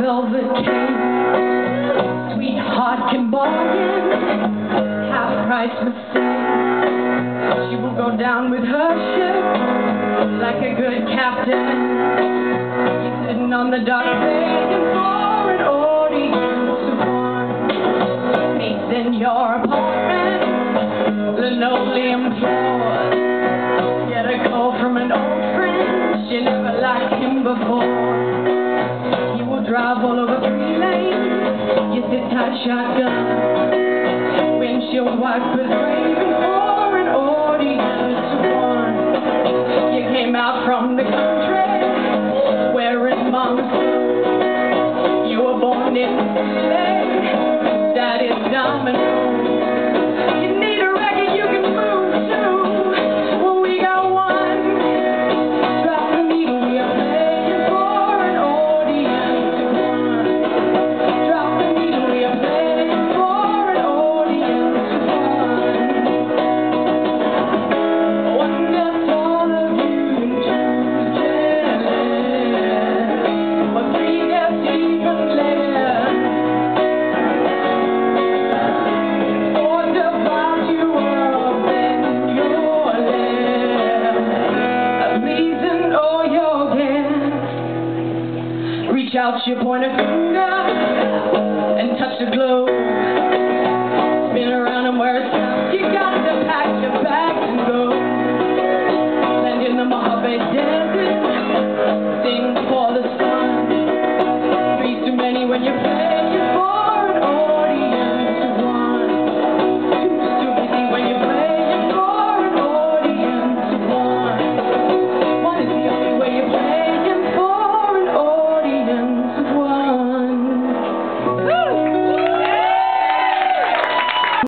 velvet chain, sweetheart can bargain, half-price mistake. She will go down with her ship like a good captain. He's sitting on the dock begging for an audience. He's in your apartment, linoleum floors. Get a call from an old friend, she never liked him before. Drive all over 3 lanes, you sit tight shotgun, windshield wipers waving for an audience to warn. You came out from the country, wearing monsoon. You were born in Chile, that is domino. You need a record you can move to, well we got one. Drop the needle, we are playing for an audience. Reach out your pointer finger and touch the globe. Spin around and wear a sound. You got to pack your bags and go. Land in the Mojave Desert, sing for the sun. Three's too many when you're playing for an old.